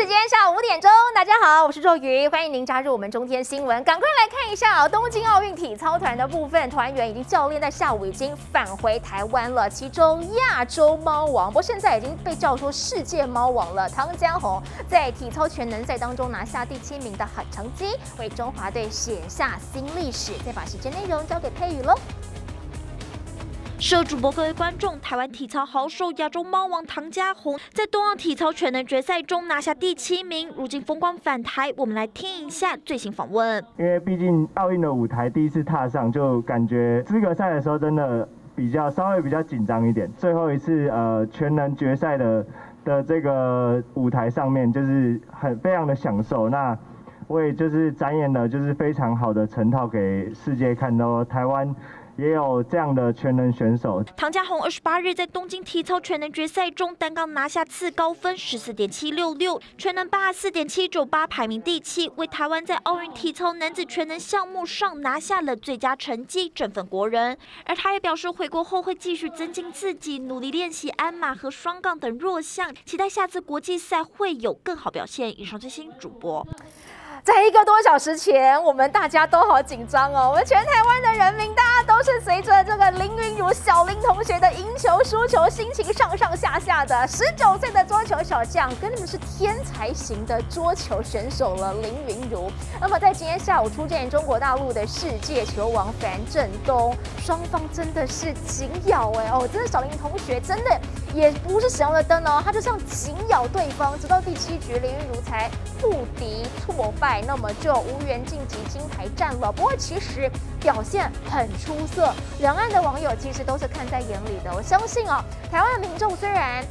时间下午5点钟，大家好，我是周瑜，欢迎您加入我们中天新闻。赶快来看一下东京奥运体操团的部分，团员以及教练在下午已经返回台湾了。其中亚洲猫王，不过现在已经被叫说世界猫王了，唐江红在体操全能赛当中拿下第7名的好成绩，为中华队写下新历史。再把时间内容交给佩宇喽。 社主播各位观众，台湾体操好手亚洲猫王唐嘉宏在冬奥体操全能决赛中拿下第7名，如今风光返台，我们来听一下最新访问。因为毕竟奥运的舞台第一次踏上，就感觉资格赛的时候真的稍微比较紧张一点。最后一次全能决赛的这个舞台上面，就是非常的享受。那我也就是展演了就是非常好的成套给世界看哦，台湾。 也有这样的全能选手。唐嘉宏28日在东京体操全能决赛中单杠拿下次高分14.766，全能84.798排名第7，为台湾在奥运体操男子全能项目上拿下了最佳成绩，振奋国人。而他也表示，回国后会继续增进自己，努力练习鞍马和双杠等弱项，期待下次国际赛会有更好表现。以上最新主播。 在1个多小时前，我们大家都好紧张哦。我们全台湾的人民，大家都是随着这个林昀儒小林同学的赢球输球，心情上下的。19岁的桌球小将，跟你们是天才型的桌球选手了，林昀儒。那么在今天下午出战中国大陆的世界球王樊振东，双方真的是紧咬哎哦，真的小林同学真的也不是使用的灯哦，他就像紧咬对方，直到第7局林昀儒才不敌挫败。 那么就无缘晋级金牌战了。不过其实表现很出色，两岸的网友其实都是看在眼里的。我相信哦，台湾的民众虽然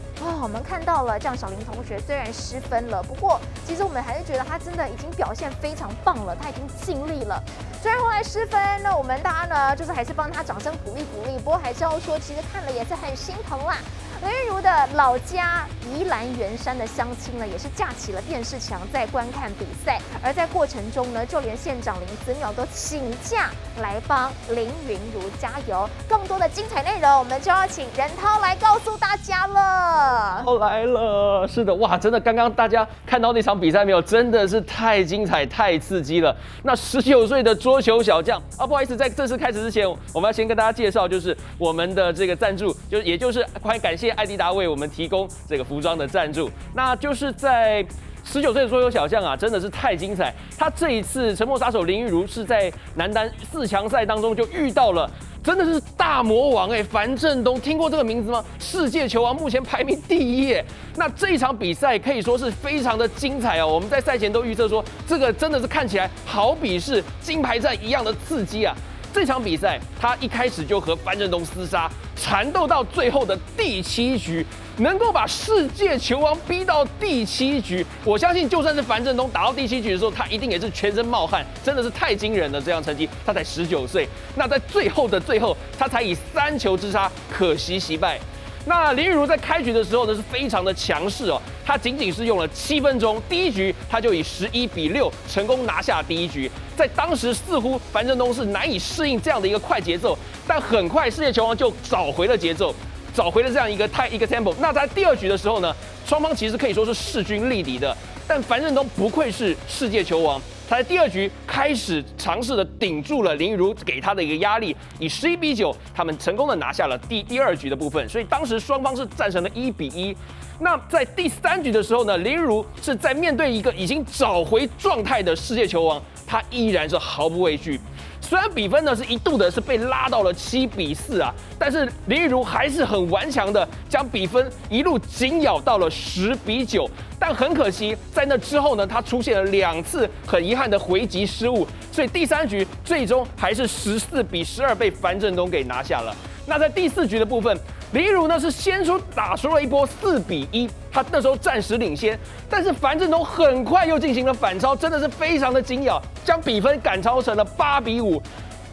我们看到了这样小林同学虽然失分了，不过其实我们还是觉得他真的已经表现非常棒了，他已经尽力了。虽然后来失分，那我们大家呢就是还是帮他掌声鼓励。不过还是要说，其实看了也是很心疼啦。 林昀儒的老家宜兰员山的乡亲呢，也是架起了电视墙在观看比赛，而在过程中呢，就连县长林子淼都请假来帮林昀儒加油。更多的精彩内容，我们就要请任涛来告诉大家了。涛来了，是的，哇，真的，刚刚大家看到那场比赛没有？真的是太精彩、太刺激了。那19岁的桌球小将啊，不好意思，在正式开始之前，我们要先跟大家介绍，就是我们的这个赞助，也就是感谢爱迪达为我们提供这个服装的赞助，那就是在。 19岁的桌球小将啊，真的是太精彩！他这一次沉默杀手林昀儒是在男单4强赛当中就遇到了，真的是大魔王樊振东，听过这个名字吗？世界球王目前排名第1耶。那这一场比赛可以说是非常的精彩哦，我们在赛前都预测说，这个真的是看起来好比是金牌战一样的刺激啊！这场比赛他一开始就和樊振东厮杀，缠斗到最后的第7局。 能够把世界球王逼到第7局，我相信就算是樊振东打到第7局的时候，他一定也是全身冒汗，真的是太惊人了。这样成绩，他才19岁。那在最后的最后，他才以3球之差可惜惜败。那林昀儒在开局的时候呢，是非常的强势哦，他仅仅是用了7分钟，第1局他就以11比6成功拿下第1局。在当时似乎樊振东是难以适应这样的一个快节奏，但很快世界球王就找回了节奏。 找回了这样一个 tempo。那在第2局的时候呢，双方其实可以说是势均力敌的。但樊振东不愧是世界球王，他在第2局开始尝试的顶住了林昀儒给他的一个压力，以11比9，他们成功的拿下了第2局的部分。所以当时双方是战成了1比1。那在第3局的时候呢，林昀儒是在面对一个已经找回状态的世界球王，他依然是毫不畏惧。 虽然比分呢是一度的是被拉到了7比4啊，但是林昀儒还是很顽强的将比分一路紧咬到了10比9。但很可惜，在那之后呢，他出现了2次很遗憾的回击失误，所以第3局最终还是14比12被樊振东给拿下了。那在第4局的部分，林昀儒呢是先打出了一波4比1，他那时候暂时领先，但是樊振东很快又进行了反超，真的是非常的紧咬，将比分赶超成了8比5。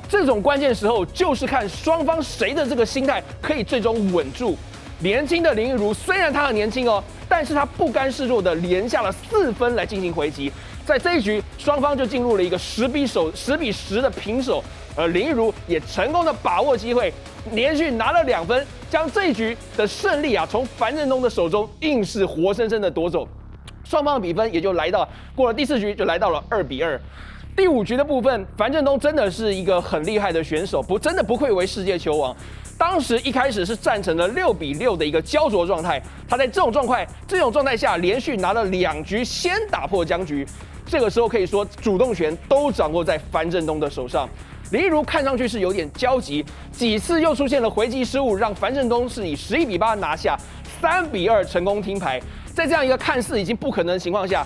这种关键时候，就是看双方谁的这个心态可以最终稳住。年轻的林昀儒虽然他很年轻哦，但是他不甘示弱的连下了4分来进行回击。在这一局，双方就进入了一个10比10的平手，而林昀儒也成功的把握机会，连续拿了2分，将这一局的胜利啊从樊振东的手中硬是活生生的夺走。双方的比分也就来到过了第四局就来到了2-2。第五局的部分，樊振东真的是一个很厉害的选手，不愧为世界球王。当时一开始是战成了6-6的一个焦灼状态，他在这种状态下连续拿了2局先打破僵局，这个时候可以说主动权都掌握在樊振东的手上。 林昀儒看上去是有点焦急，几次又出现了回击失误，让樊振东是以11-8拿下，3-2成功听牌。在这样一个看似已经不可能的情况下，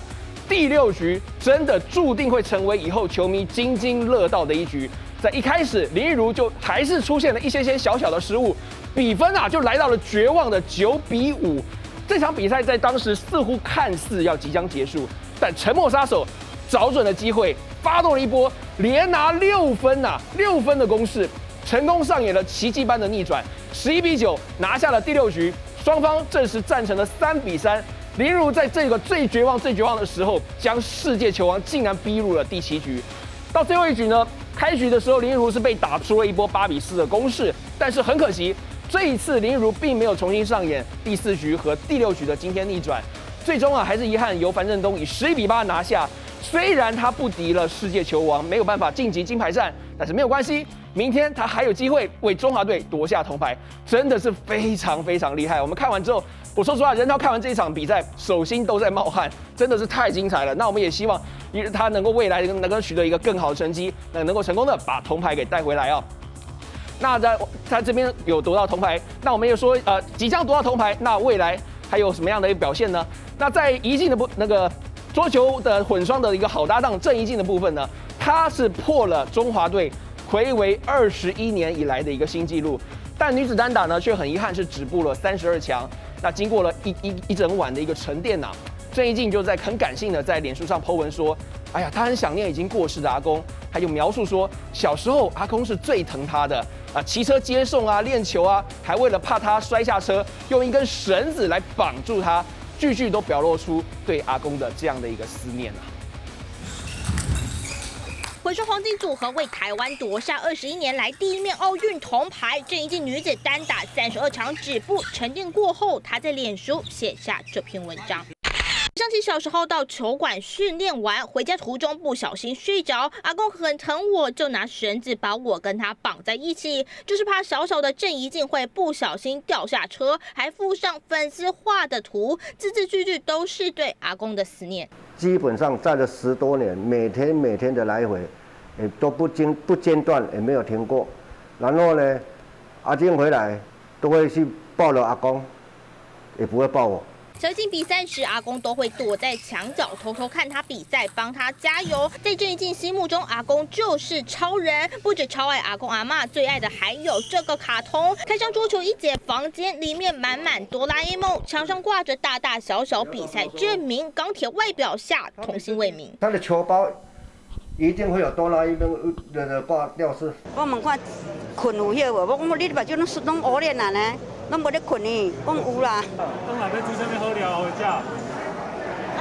第六局真的注定会成为以后球迷津津乐道的一局。在一开始，林昀儒就还是出现了一些小小的失误，比分啊就来到了绝望的9-5。这场比赛在当时似乎看似要即将结束，但沉默杀手找准了机会，发动了一波。 连拿6分呐、6分的攻势，成功上演了奇迹般的逆转，11-9拿下了第六局，双方正式战成了3-3。林昀儒在这个最绝望的时候，将世界球王竟然逼入了第7局。到最后一局呢，开局的时候林昀儒是被打出了一波8-4的攻势，但是很可惜，这一次林昀儒并没有重新上演第4局和第6局的惊天逆转，最终啊还是遗憾由樊振东以11-8拿下。 虽然他不敌了世界球王，没有办法晋级金牌战，但是没有关系，明天他还有机会为中华队夺下铜牌，真的是非常厉害。我们看完之后，我说实话，仁韬看完这一场比赛，手心都在冒汗，真的是太精彩了。那我们也希望他能够未来能够取得一个更好的成绩，能够成功的把铜牌给带回来啊。 那在这边有夺到铜牌，那我们又说，即将夺到铜牌，那未来还有什么样的一个表现呢？那在怡静的桌球的混双的一个好搭档郑怡静的部分呢，她是破了中华队睽违21年以来的一个新纪录，但女子单打呢却很遗憾是止步了32强。那经过了一整晚的一个沉淀呐、郑怡静就在很感性的在脸书上 po 文说：“哎呀，她很想念已经过世的阿公。”她就描述说，小时候阿公是最疼她的啊，骑车接送啊，练球啊，还为了怕她摔下车，用一根绳子来绑住她。 句句都表露出对阿公的这样的一个思念啊！混双黄金组合为台湾夺下21年来第1面奥运铜牌。郑怡静女子单打32强止步，沉淀过后，她在脸书写下这篇文章。 想起小时候到球馆训练完，回家途中不小心睡着，阿公很疼我，就拿绳子把我跟他绑在一起，就是怕小小的郑怡静会不小心掉下车，还附上粉丝画的图，字字句句都是对阿公的思念。基本上站了10多年，每天的来回，也都不间断，也没有停过。然后呢，阿静回来都会去抱了阿公，也不会抱我。 郑怡静比赛时，阿公都会躲在墙角偷偷看她比赛，帮她加油。在郑怡静心目中，阿公就是超人，不止超爱阿公阿嬤，最爱的还有这个卡通。开箱桌球一姐房间，里面满满哆啦 A 梦，墙上挂着大大小小比赛证明。钢铁外表下，童心未泯。他的球包一定会有哆啦 A 梦的挂吊饰。我问看困有迄无？我讲你把这拢乌脸啊呢？ 拢无咧困呢，讲有啦。讲下要煮啥物好料好食？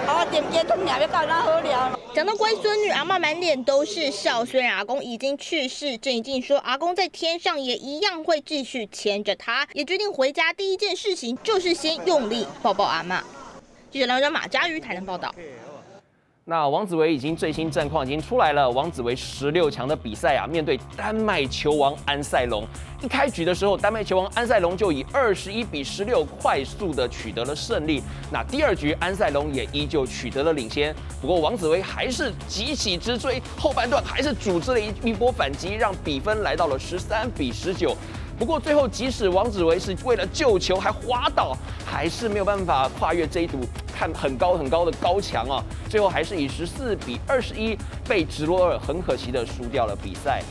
啊，点鸡汤也要到哪好料？讲到乖孙女，阿嬤满脸都是笑。虽然阿公已经去世，郑怡静说阿公在天上也一样会继续牵着她，也决定回家第一件事情就是先用力抱抱阿嬤。记者梁文章、马嘉瑜台南报道。 那王子维已经最新战况已经出来了。王子维16强的比赛啊，面对丹麦球王安塞龙，一开局的时候，丹麦球王安塞龙就以21-16快速的取得了胜利。那第二局，安塞龙也依旧取得了领先。不过王子维还是急起直追，后半段还是组织了一波反击，让比分来到了13-19。 不过最后，即使王子维是为了救球还滑倒，还是没有办法跨越这一堵很高的高墙啊！最后还是以14-21被直落二，很可惜的输掉了比赛。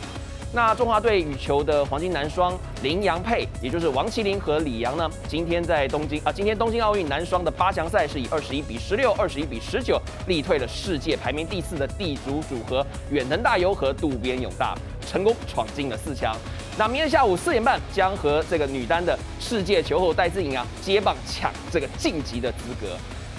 那中华队羽球的黄金男双林洋配，也就是王麒麟和李洋呢，今天东京奥运男双的8强赛是以21-16、21-19力退了世界排名第4的地主组合远藤大由和渡边勇大，成功闯进了4强。 那明天下午4点半将和这个女单的世界球后戴资颖啊接棒抢这个晋级的资格。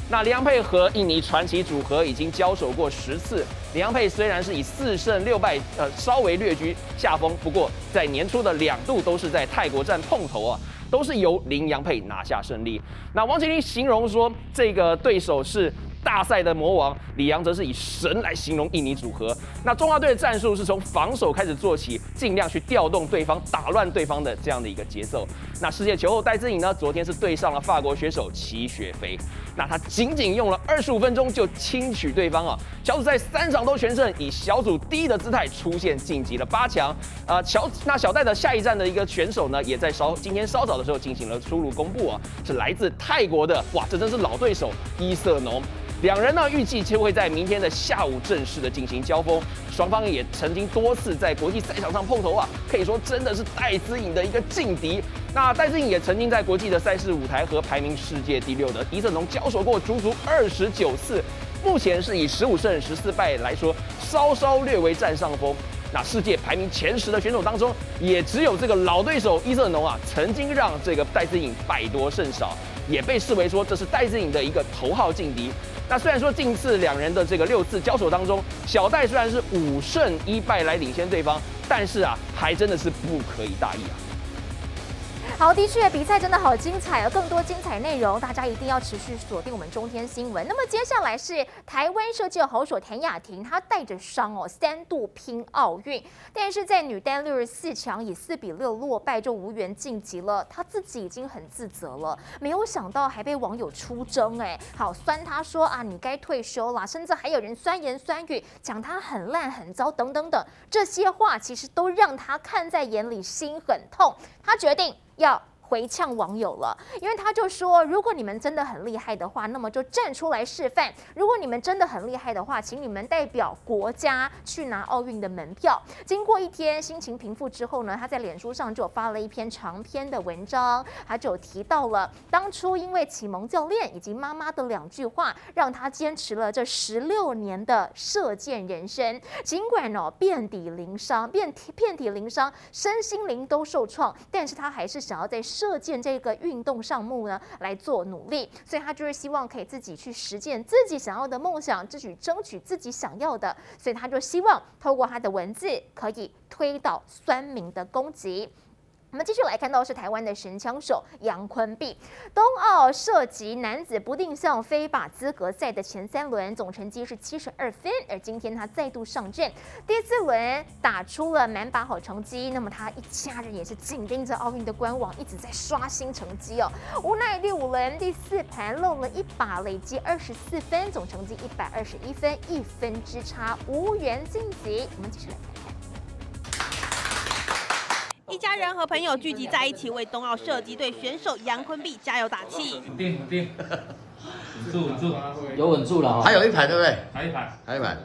那林洋配和印尼传奇组合已经交手过10次，林洋配虽然是以4胜6败，稍微略居下风，不过在年初的2度都是在泰国站碰头啊，都是由林洋配拿下胜利。那王麒麟形容说，这个对手是。大赛的魔王。李洋则是以神来形容印尼组合。那中华队的战术是从防守开始做起，尽量去调动对方，打乱对方的这样的一个节奏。那世界球后戴资颖呢，昨天是对上了法国选手齐雪菲，那他仅仅用了25分钟就轻取对方啊。小组赛3场都全胜，以小组第一的姿态出现晋级了8强。小戴的下一站的一个选手呢，也在今天稍早的时候进行了出炉公布啊，是来自泰国的，哇，这真是老对手伊瑟农。 两人呢预计就会在明天的下午正式的进行交锋，双方也曾经多次在国际赛场上碰头啊，可以说真的是戴资颖的一个劲敌。那戴资颖也曾经在国际的赛事舞台和排名世界第6的伊瑟农交手过足足29次，目前是以15胜14败来说，稍稍略微占上风。 那世界排名前10的选手当中，也只有这个老对手伊瑟农啊，曾经让这个戴资颖败多胜少，也被视为说这是戴资颖的一个头号劲敌。那虽然说近次两人的这个6次交手当中，小戴虽然是5胜1败来领先对方，但是啊，还真的是不可以大意啊。 好，的确，比赛真的好精彩哦！更多精彩内容，大家一定要持续锁定我们中天新闻。那么接下来是台湾射箭好手谭雅婷，她带着伤哦，3度拼奥运，但是在女单64强以4比6落败，就无缘晋级了。她自己已经很自责了，没有想到还被网友出征哎，好酸她说啊，你该退休啦，甚至还有人酸言酸语，讲她很烂很糟等等等，这些话其实都让她看在眼里，心很痛。她决定 要回呛网友了，因为他就说，如果你们真的很厉害的话，那么就站出来示范；如果你们真的很厉害的话，请你们代表国家去拿奥运的门票。经过一天心情平复之后呢，他在脸书上就有发了一篇长篇的文章，他就有提到了当初因为启蒙教练以及妈妈的2句话，让他坚持了这16年的射箭人生。尽管哦遍体鳞伤，身心灵都受创，但是他还是想要在 射箭这个运动项目呢，来做努力，所以他就是希望可以自己去实践自己想要的梦想，争取自己想要的，所以他就希望透过他的文字可以推倒酸民的攻击。 我们继续来看到是台湾的神枪手杨坤碧，冬奥射击男子不定向飞靶资格赛的前3轮总成绩是72分，而今天他再度上阵，第4轮打出了满靶好成绩。那么他一家人也是紧盯着奥运的官网，一直在刷新成绩哦。无奈第5轮第4盘漏了一靶，累积24分，总成绩121分，1分之差无缘晋级。我们继续来看。 一家人和朋友聚集在一起，为冬奥射击队选手杨坤碧加油打气。稳定，稳住，有稳住了，还有一排对不对？还有一排，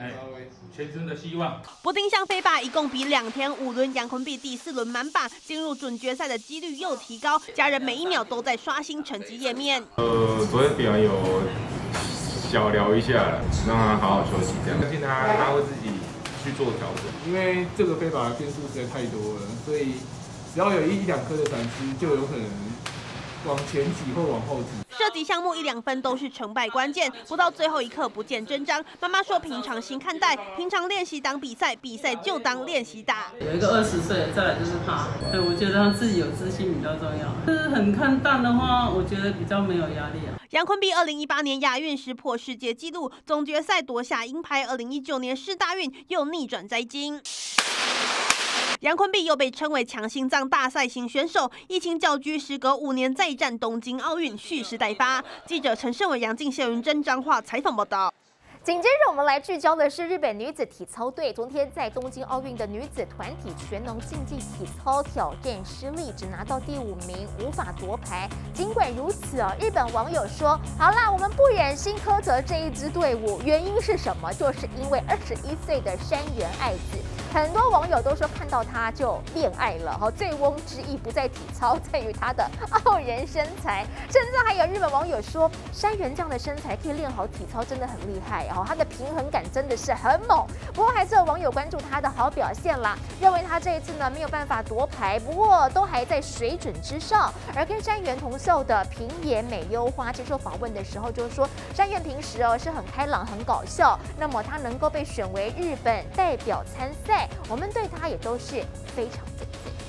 全身的希望。不定向飞靶一共比2天5轮，杨坤碧第4轮满靶，进入准决赛的几率又提高。家人每一秒都在刷新成绩页面。昨天比完有小聊一下，让他好好休息这样。相信他会自己 去做调整，因为这个飞靶的变数实在太多了，所以只要有1、2颗的闪失，就有可能往前挤或往后挤。射击项目1、2分都是成败关键，不到最后一刻不见真章。妈妈说，平常心看待，平常练习当比赛，比赛就当练习打。有一个20岁，再来就是他，对我觉得让自己有自信比较重要。就是很看淡的话，我觉得比较没有压力啊。 杨坤碧2018年亚运时破世界纪录，总决赛夺下银牌。2019年世大运又逆转摘金。杨坤碧又被称为强心脏大赛型选手，疫情较居，时隔5年再战东京奥运，蓄势待发。记者陈胜伟、杨静、谢云珍、彰化采访报道。 紧接着，我们来聚焦的是日本女子体操队。昨天在东京奥运的女子团体全能竞技体操挑战失利，只拿到第5名，无法夺牌。尽管如此哦，日本网友说：“好啦，我们不忍心苛责这一支队伍，原因是什么？就是因为21岁的杉原爱子。” 很多网友都说看到她就恋爱了哈，醉翁之意不在体操，在于她的傲人身材。甚至还有日本网友说，杉原这样的身材可以练好体操，真的很厉害哦，她的平衡感真的是很猛。不过还是有网友关注她的好表现啦，认为她这一次呢没有办法夺牌，不过都还在水准之上。而跟杉原同校的平野美优花接受访问的时候就说，杉原平时哦是很开朗、很搞笑，那么她能够被选为日本代表参赛。 我们对他也都是非常尊敬。